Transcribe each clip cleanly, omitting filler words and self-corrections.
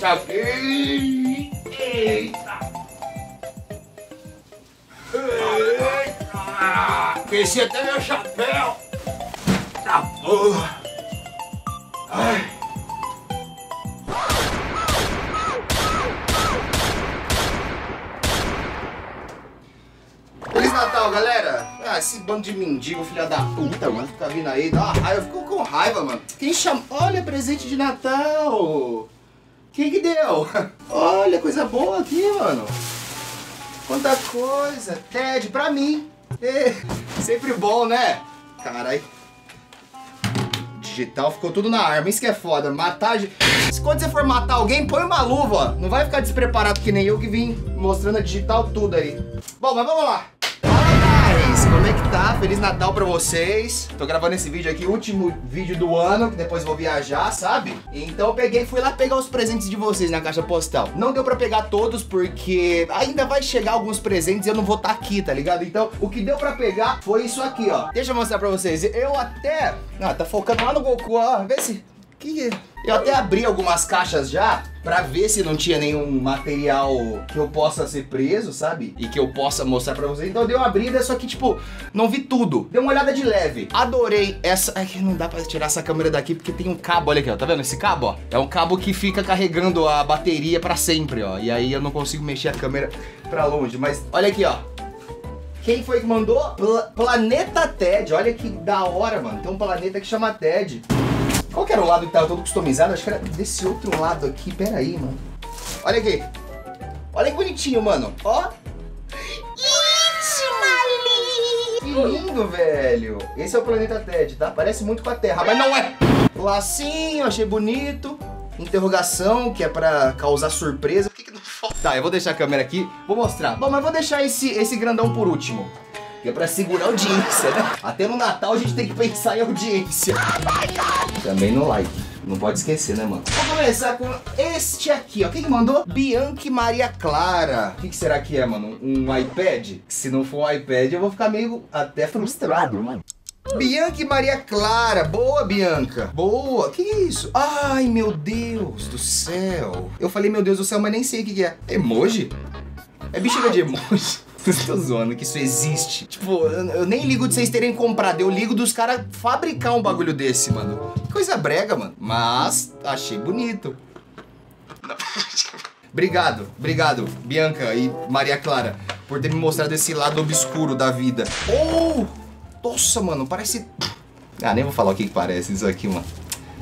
fechado. Eita! Eita! Esqueci até meu chapéu! Tá porra! Ai! Feliz Natal, galera! Ah, esse bando de mendigo, filha da puta, mano, que tá vindo aí, dá uma raiva, ficou com raiva, mano. Quem chama... Olha, presente de Natal! Quem que deu? Olha, coisa boa aqui, mano. Quanta coisa. Ted, pra mim. É, sempre bom, né? Caralho. Digital, ficou tudo na arma. Isso que é foda. Matar... Quando você for matar alguém, põe uma luva, ó. Não vai ficar despreparado que nem eu que vim mostrando a digital tudo aí. Bom, mas vamos lá. Como é que tá? Feliz Natal pra vocês. Tô gravando esse vídeo aqui, último vídeo do ano, que depois vou viajar, sabe? Então eu peguei, fui lá pegar os presentes de vocês na caixa postal. Não deu pra pegar todos, porque ainda vai chegar alguns presentes e eu não vou estar aqui, tá ligado? Então, o que deu pra pegar foi isso aqui, ó. Deixa eu mostrar pra vocês. Eu até... Ah, tá focando lá no Goku, ó. Vê se... Que... Eu até abri algumas caixas já pra ver se não tinha nenhum material que eu possa ser preso, sabe? E que eu possa mostrar pra vocês. Então eu dei uma abrida, só que tipo, não vi tudo. Dei uma olhada de leve. Adorei essa... Ai, não dá pra tirar essa câmera daqui porque tem um cabo, olha aqui, ó. Tá vendo esse cabo, ó? É um cabo que fica carregando a bateria pra sempre, ó. E aí eu não consigo mexer a câmera pra longe, mas olha aqui, ó. Quem foi que mandou? Planeta Ted. Olha que da hora, mano. Tem um planeta que chama Ted. Qual que era o lado que tava todo customizado? Acho que era desse outro lado aqui. Pera aí, mano. Olha aqui. Olha que bonitinho, mano. Ó. Isso, que lindo, velho. Esse é o planeta Ted, tá? Parece muito com a Terra, mas não é. Lacinho, achei bonito. Interrogação, que é pra causar surpresa. Por que que não falta? Tá, eu vou deixar a câmera aqui. Vou mostrar. Bom, mas vou deixar esse grandão por último. Que é pra segurar a audiência, né? Até no Natal a gente tem que pensar em audiência. Também no like. Não pode esquecer, né, mano? Vou começar com este aqui, ó. Quem que mandou? Bianchi Maria Clara. O que será que é, mano? Um iPad? Se não for um iPad, eu vou ficar meio até frustrado, mano. Bianchi Maria Clara. Boa, Bianca. Boa. Que isso? Ai, meu Deus do céu. Eu falei, meu Deus do céu, mas nem sei o que é. Emoji? É bexiga de emoji. Tô zoando que isso existe. Tipo, eu nem ligo de vocês terem comprado. Eu ligo dos caras fabricar um bagulho desse, mano. Que coisa brega, mano. Mas achei bonito. Obrigado, obrigado, Bianca e Maria Clara, por ter me mostrado esse lado obscuro da vida. Oh! Nossa, mano, parece... Ah, nem vou falar o que parece isso aqui, mano.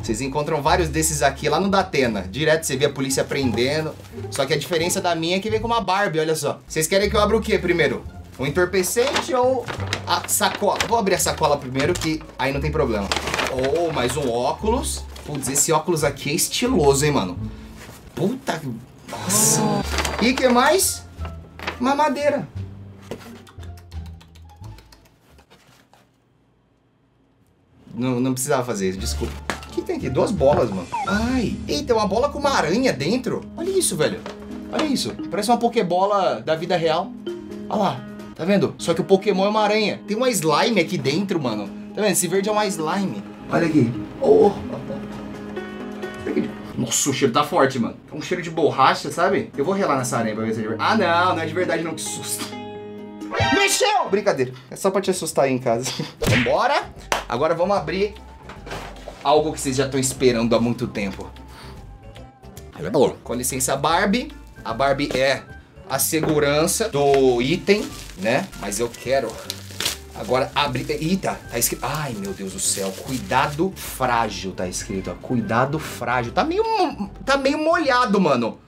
Vocês encontram vários desses aqui lá no Datena. Direto você vê a polícia prendendo. Só que a diferença da minha é que vem com uma Barbie, olha só. Vocês querem que eu abra o que primeiro? O entorpecente ou a sacola? Vou abrir a sacola primeiro que aí não tem problema. Ou mais um óculos. Putz, esse óculos aqui é estiloso, hein, mano. Puta... Nossa. E que mais? Mamadeira. Não, não precisava fazer isso, desculpa. O que tem aqui? Duas bolas, mano. Ai. Eita, uma bola com uma aranha dentro. Olha isso, velho. Olha isso. Parece uma pokébola da vida real. Olha lá. Tá vendo? Só que o pokémon é uma aranha. Tem uma slime aqui dentro, mano. Tá vendo? Esse verde é uma slime. Olha aqui. Oh. Nossa, o cheiro tá forte, mano. É um cheiro de borracha, sabe? Eu vou relar nessa aranha pra ver se é de verdade. Ah, não. Não é de verdade, não. Que susto. Mexeu! Brincadeira. É só pra te assustar aí em casa. Vambora. Agora vamos abrir... Algo que vocês já estão esperando há muito tempo. Com licença, Barbie. A Barbie é a segurança do item, né? Mas eu quero agora abrir... Eita, tá escrito... Ai, meu Deus do céu. Cuidado frágil, tá escrito. Ó. Cuidado frágil. Tá meio molhado, mano.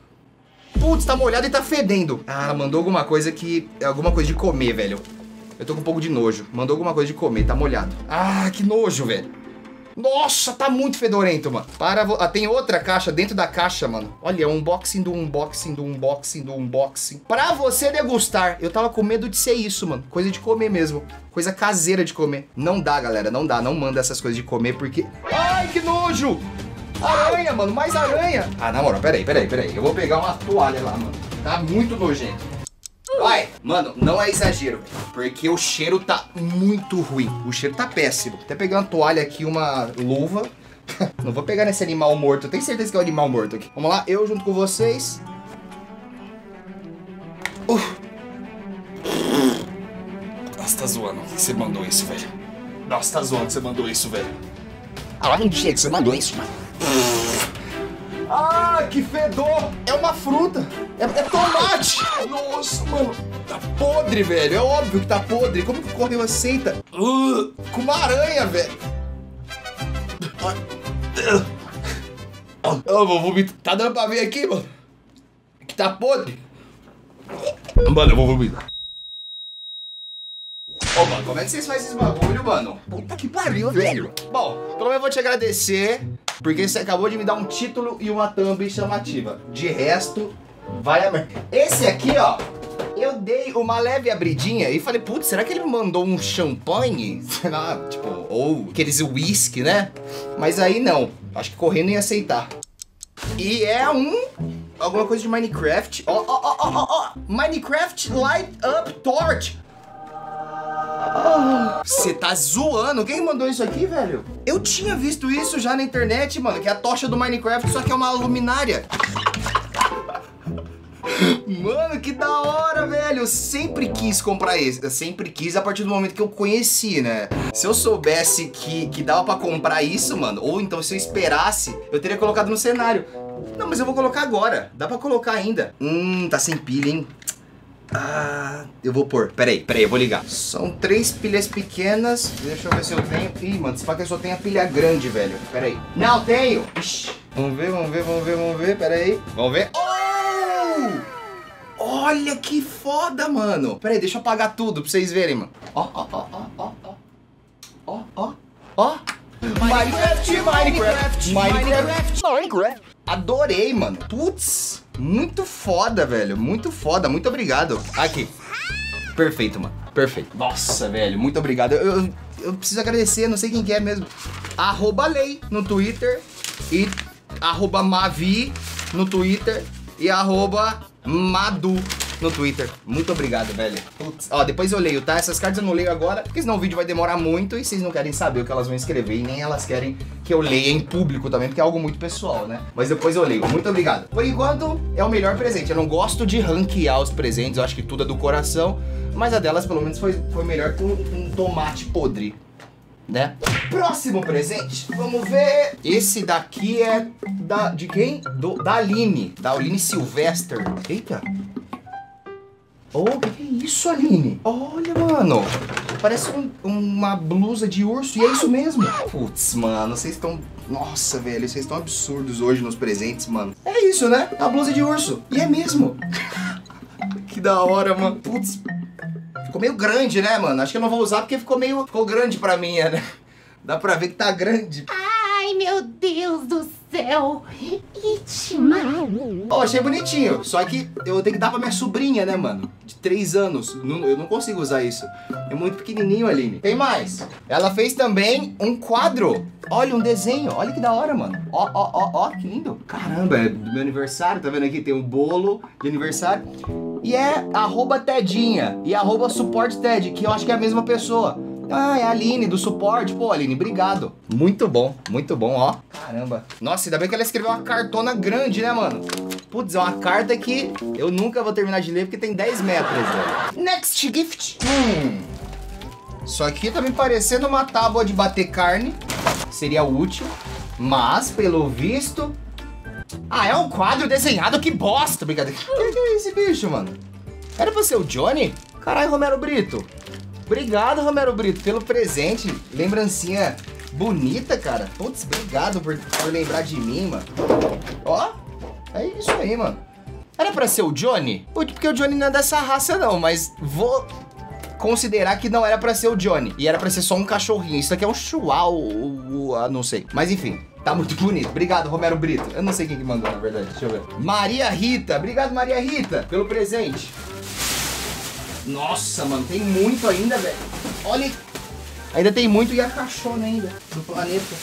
Putz, tá molhado e tá fedendo. Ah, mandou alguma coisa que... Alguma coisa de comer, velho. Eu tô com um pouco de nojo. Mandou alguma coisa de comer, tá molhado. Ah, que nojo, velho. Nossa, tá muito fedorento, mano. Ah, tem outra caixa dentro da caixa, mano. Olha, um unboxing do unboxing do unboxing do unboxing. Pra você degustar. Eu tava com medo de ser isso, mano. Coisa de comer mesmo. Coisa caseira de comer. Não dá, galera. Não dá. Não manda essas coisas de comer porque... Ai, que nojo! Aranha, mano. Mais aranha. Ah, na moral. Peraí. Eu vou pegar uma toalha lá, mano. Tá muito nojento. Vai. Mano, não é exagero, porque o cheiro tá muito ruim. O cheiro tá péssimo. Até peguei uma toalha aqui, uma luva, Não vou pegar nesse animal morto. Eu tenho certeza que é um animal morto aqui. Vamos lá, eu junto com vocês. Nossa, tá zoando que você mandou isso, velho. Nossa, tá zoando que você mandou isso, velho. Aonde é que você mandou isso, mano? Ah, que fedor! É uma fruta! É tomate! Nossa, mano! Tá podre, velho! É óbvio que tá podre! Como que o cordeiro aceita? Com uma aranha, velho! Eu vou vomitar. Tá dando pra ver aqui, mano? Que tá podre! Mano, eu vou vomitar. Ô, mano, como é que vocês fazem esse bagulho, mano? Puta que pariu, velho! Bom, pelo menos eu vou te agradecer, porque você acabou de me dar um título e uma thumb chamativa. De resto, vai a merda. Esse aqui, ó, eu dei uma leve abridinha e falei, putz, será que ele me mandou um champanhe? Sei lá, tipo, ou aqueles whisky, né? Mas aí não, acho que correndo ia aceitar. E é alguma coisa de Minecraft. Ó, ó, ó, ó, ó, Minecraft Light Up Torch. Você tá zoando? Quem mandou isso aqui, velho? Eu tinha visto isso já na internet, mano. Que é a tocha do Minecraft, só que é uma luminária. Mano, que da hora, velho. Eu sempre quis comprar esse. Eu sempre quis a partir do momento que eu conheci, né? Se eu soubesse que dava pra comprar isso, mano, ou então se eu esperasse, eu teria colocado no cenário. Não, mas eu vou colocar agora. Dá pra colocar ainda. Tá sem pilha, hein? Ah, eu vou pôr. Peraí, eu vou ligar. São 3 pilhas pequenas. Deixa eu ver se eu tenho. Ih, mano, se fala que eu só tenho a pilha grande, velho. Peraí. Não tenho! Ixi. Vamos ver. Peraí. Vamos ver. Oh! Olha que foda, mano. Peraí, deixa eu apagar tudo pra vocês verem, mano. Ó. Minecraft. Adorei, mano. Putz. Muito foda, velho. Muito foda. Muito obrigado. Aqui. Perfeito, mano. Perfeito. Nossa, velho. Muito obrigado. Eu preciso agradecer. Não sei quem que é mesmo. @lei no Twitter. E @mavi no Twitter. E @madu no Twitter. Muito obrigado, velho. Putz. Ó, depois eu leio, tá? Essas cartas eu não leio agora, porque senão o vídeo vai demorar muito e vocês não querem saber o que elas vão escrever e nem elas querem que eu leia em público também, porque é algo muito pessoal, né? Mas depois eu leio. Muito obrigado. Por enquanto, é o melhor presente. Eu não gosto de ranquear os presentes, eu acho que tudo é do coração, mas a delas, pelo menos, foi melhor que um tomate podre, né? Próximo presente, vamos ver. Esse daqui é de quem? Da Aline. Da Aline Silvestre. Eita. Oh, o que é isso, Aline? Olha, mano. Parece uma blusa de urso e é isso mesmo. Putz, mano, vocês estão... Nossa, velho, vocês estão absurdos hoje nos presentes, mano. É isso, né? A blusa de urso. E é mesmo. Que da hora, mano. Putz. Ficou meio grande, né, mano? Acho que eu não vou usar porque ficou grande pra mim, né? Dá pra ver que tá grande. Ai, meu Deus do céu. Oh, achei bonitinho. Só que eu tenho que dar pra minha sobrinha, né, mano? De 3 anos. Eu não consigo usar isso. É muito pequenininho, Aline. Tem mais. Ela fez também um quadro. Olha, um desenho. Olha que da hora, mano. Ó, que lindo. Caramba, é do meu aniversário. Tá vendo aqui? Tem um bolo de aniversário. E é @tedinha e @suporteted, que eu acho que é a mesma pessoa. Ah, é a Aline, do suporte. Pô, Aline, obrigado. Muito bom, ó. Caramba. Nossa, ainda bem que ela escreveu uma cartona grande, né, mano? Putz, é uma carta que eu nunca vou terminar de ler, porque tem 10 metros, velho. Next gift. Isso aqui tá me parecendo uma tábua de bater carne. Seria útil. Mas, pelo visto... Ah, é um quadro desenhado, que bosta. Brincadeira. O que é esse bicho, mano? Era pra ser o Johnny? Caralho, Romero Britto. Obrigado, Romero Britto, pelo presente. Lembrancinha bonita, cara. Putz, obrigado por lembrar de mim, mano. Ó, é isso aí, mano. Era pra ser o Johnny? Porque o Johnny não é dessa raça, não. Mas vou considerar que não era pra ser o Johnny. E era pra ser só um cachorrinho. Isso aqui é um chihuahua, não sei. Mas enfim, tá muito bonito. Obrigado, Romero Britto. Eu não sei quem que mandou, na verdade. Deixa eu ver. Maria Rita. Obrigado, Maria Rita, pelo presente. Nossa, mano, tem muito ainda, velho. Olha, ainda tem muito e a caixona ainda do planeta.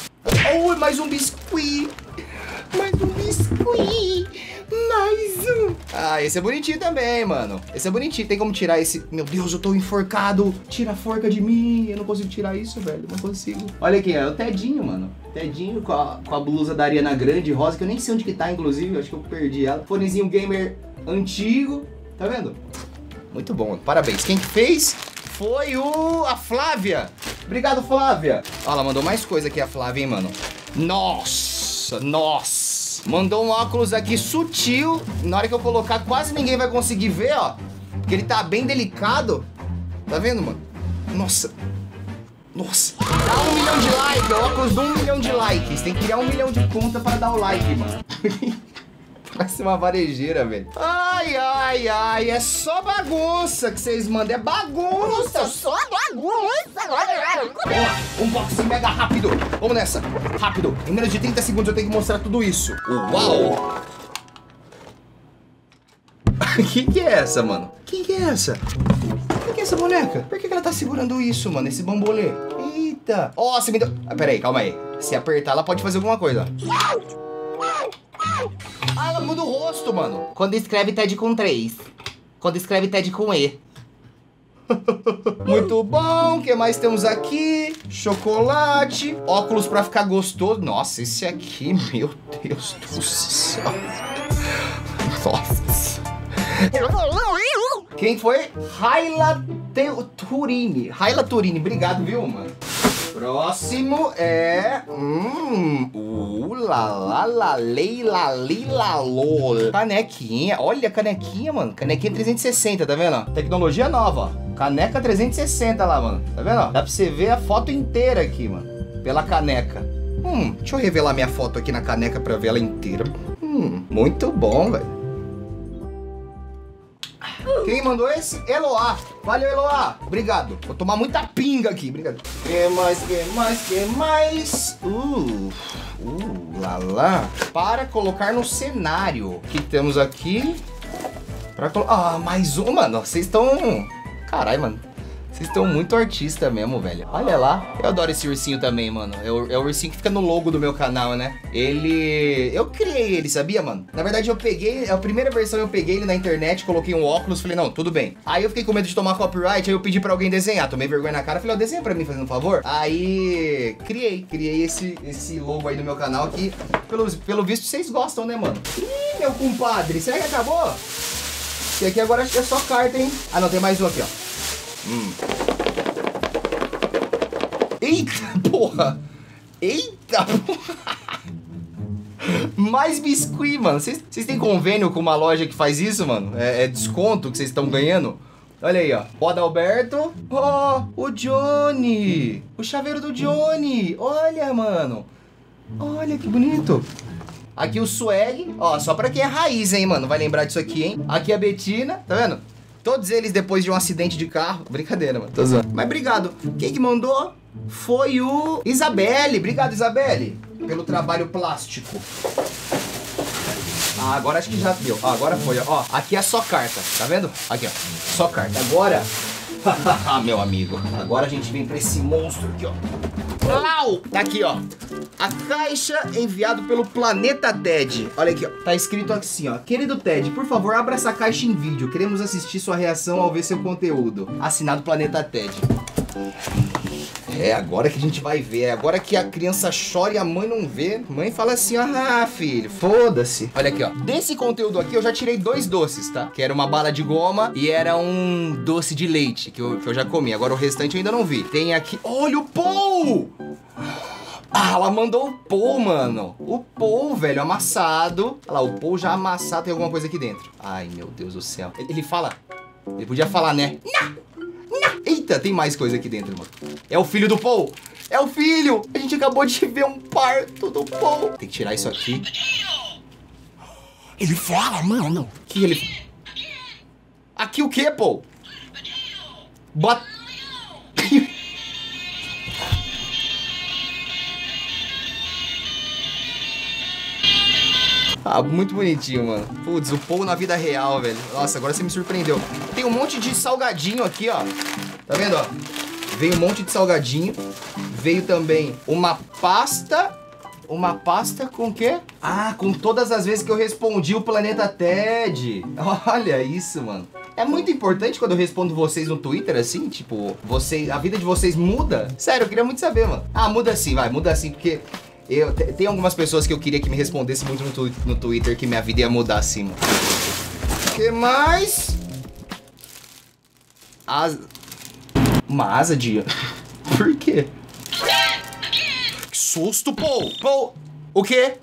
Oh, mais um biscuit. Mais um. Ah, esse é bonitinho também, mano. Esse é bonitinho. Tem como tirar esse... Meu Deus, eu tô enforcado. Tira a forca de mim. Eu não consigo tirar isso, velho. Não consigo. Olha aqui, é o Tedinho, mano. Tedinho com a blusa da Ariana Grande, rosa, que eu nem sei onde que tá, inclusive. Acho que eu perdi ela. Fonezinho gamer antigo. Tá vendo? Muito bom. Parabéns. Quem que fez foi a Flávia. Obrigado, Flávia. Ó, ela mandou mais coisa aqui, a Flávia, hein, mano. Nossa, nossa. Mandou um óculos aqui sutil. Na hora que eu colocar, quase ninguém vai conseguir ver, ó. Porque ele tá bem delicado. Tá vendo, mano? Nossa. Nossa. Dá 1 milhão de likes. Óculos de 1 milhão de likes. Tem que criar 1 milhão de conta pra dar o like, mano. Parece uma varejeira, velho. Ai, ai, ai. É só bagunça que vocês mandam. É bagunça. Só bagunça. Vamos lá. Unboxing mega rápido. Vamos nessa. Rápido. Em menos de 30 segundos eu tenho que mostrar tudo isso. Uau. Que é essa, mano? Que é essa? Que é essa boneca? Por que ela tá segurando isso, mano? Esse bambolê. Eita. Ó, você me deu... Ah, pera aí, calma aí. Se apertar, ela pode fazer alguma coisa. Ah, ela muda o rosto, mano. Quando escreve TED com 3. Quando escreve TED com E. Muito bom. O que mais temos aqui? Chocolate. Óculos pra ficar gostoso. Nossa, esse aqui, meu Deus do céu. Nossa. Quem foi? Raila Turini. Raila Turini. Obrigado, viu, mano? Próximo é... Leila. Canequinha. Olha a canequinha, mano. Canequinha 360, tá vendo? Tecnologia nova, ó. Caneca 360 lá, mano. Tá vendo? Dá pra você ver a foto inteira aqui, mano. Pela caneca. Deixa eu revelar minha foto aqui na caneca pra ver ela inteira. Muito bom, velho. Quem mandou esse? Eloá. Valeu, Eloá. Obrigado. Vou tomar muita pinga aqui. Obrigado. Que mais, que mais, que mais? Lá. Para colocar no cenário. O que temos aqui? Pra colocar... Ah, mais um, mano. Vocês estão... Caralho, mano. Vocês estão muito artista mesmo, velho. Olha lá. Eu adoro esse ursinho também, mano. É o ursinho que fica no logo do meu canal, né? Ele... Eu criei ele, sabia, mano? Na verdade, eu peguei... A primeira versão eu peguei ele na internet, coloquei um óculos, falei, não, tudo bem. Aí eu fiquei com medo de tomar copyright, aí eu pedi pra alguém desenhar. Tomei vergonha na cara, falei, ó, desenha pra mim, fazendo um favor. Aí... Criei esse logo aí do meu canal que... Pelo visto, vocês gostam, né, mano? Ih, meu compadre, será que acabou? Esse aqui agora acho que é só carta, hein? Ah, não, tem mais um aqui, ó. Eita, porra. Eita, porra. Mais biscuit, mano. Vocês têm convênio com uma loja que faz isso, mano? É desconto que vocês estão ganhando? Olha aí, ó. O Adalberto. Ó, o Johnny. O chaveiro do Johnny. Olha, mano. Olha que bonito. Aqui o Swag. Ó, só pra quem é raiz, hein, mano. Vai lembrar disso aqui, hein. Aqui a Betina. Tá vendo? Todos eles depois de um acidente de carro. Brincadeira, mano. Tô zoando. Mas obrigado. Quem que mandou foi o Isabelle. Obrigado, Isabelle, pelo trabalho plástico. Ah, agora acho que já deu. Ah, agora foi, ó. Aqui é só carta, tá vendo? Aqui, ó. Só carta. Agora... Meu amigo. Agora a gente vem pra esse monstro aqui, ó. Lau! Tá aqui, ó. A caixa enviado pelo Planeta Ted. Olha aqui, ó. Tá escrito assim, ó. Querido Ted, por favor, abra essa caixa em vídeo. Queremos assistir sua reação ao ver seu conteúdo. Assinado Planeta Ted. É agora que a gente vai ver. É agora que a criança chora e a mãe não vê. Mãe fala assim, ó, ah, filho, foda-se. Olha aqui, ó. Desse conteúdo aqui eu já tirei 2 doces, tá? Que era uma bala de goma e era um doce de leite que eu já comi. Agora o restante eu ainda não vi. Tem aqui... Olha o Paul! Ah, ela mandou o Paul, mano. O Paul, velho, amassado. Olha lá, o Paul já amassado. Tem alguma coisa aqui dentro. Ai, meu Deus do céu. Ele fala... Ele podia falar, né? Não! Eita, tem mais coisa aqui dentro, mano. É o filho do Paul. É o filho. A gente acabou de ver um parto do Paul. Tem que tirar isso aqui. Ele fala, mano. Que ele... Aqui o quê, Paul? Bota... Ah, muito bonitinho, mano. Putz, o Paul na vida real, velho. Nossa, agora você me surpreendeu. Tem um monte de salgadinho aqui, ó. Tá vendo, ó? Veio um monte de salgadinho. Veio também uma pasta Uma pasta com o quê? Ah, com todas as vezes que eu respondi o Planeta Ted. Olha isso, mano. É muito importante quando eu respondo vocês no Twitter, assim, tipo, vocês, a vida de vocês muda? Sério, eu queria muito saber, mano. Ah, muda sim, vai, muda sim, porque... Tem algumas pessoas que eu queria que me respondesse muito no Twitter, que minha vida ia mudar assim, mano. Que mais? Asa... Uma asa de... Por quê? Que susto, Paul! Paul! O quê?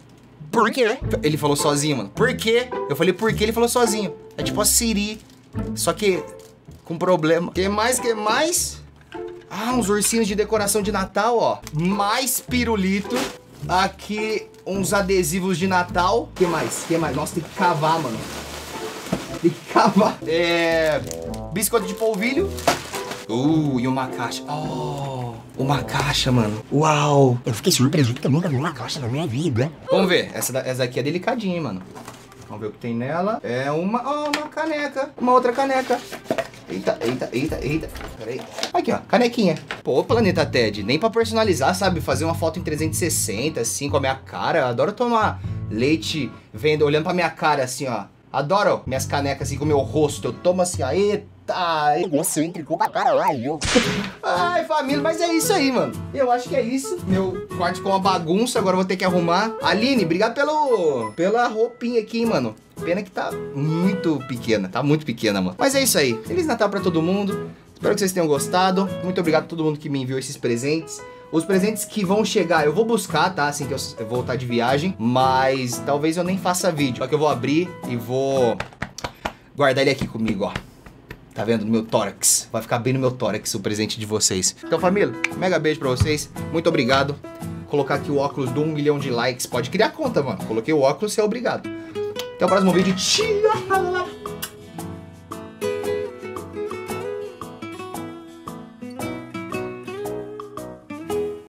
Por quê? Ele falou sozinho, mano. Por quê? Eu falei por quê, ele falou sozinho. É tipo a Siri, só que com problema. Que mais, que mais? Ah, uns ursinhos de decoração de Natal, ó. Mais pirulito. Aqui, uns adesivos de Natal. Que mais? Que mais? Nossa, tem que cavar, mano. Tem que cavar. É... biscoito de polvilho. E uma caixa. Oh, uma caixa, mano. Uau. Eu fiquei surpreso porque eu nunca vi uma caixa na minha vida. Vamos ver. Essa daqui é delicadinha, hein, mano. Vamos ver o que tem nela. É uma... Oh, uma caneca. Uma outra caneca. Eita, eita, eita, eita. Peraí. Aqui, ó, canequinha. Pô, Planeta Ted, nem pra personalizar, sabe? Fazer uma foto em 360, assim, com a minha cara. Eu adoro tomar leite vendo, olhando pra minha cara, assim, ó. Adoro minhas canecas, assim, com o meu rosto. Eu tomo assim, ó, eita. Nossa, eu entregou pra caralho. Ai, família, mas é isso aí, mano. Eu acho que é isso. Meu quarto ficou uma bagunça, agora eu vou ter que arrumar. Aline, obrigado pela roupinha aqui, hein, mano. Pena que tá muito pequena, mano. Mas é isso aí, Feliz Natal pra todo mundo. Espero que vocês tenham gostado. Muito obrigado a todo mundo que me enviou esses presentes. Os presentes que vão chegar, eu vou buscar, tá? Assim que eu voltar de viagem. Mas talvez eu nem faça vídeo. Só que eu vou abrir e vou guardar ele aqui comigo, ó. Tá vendo? No meu tórax. Vai ficar bem no meu tórax o presente de vocês. Então, família, mega beijo pra vocês. Muito obrigado. Colocar aqui o óculos do 1 milhão de likes. Pode criar conta, mano. Coloquei o óculos, você é obrigado. Até o próximo vídeo. Tchau!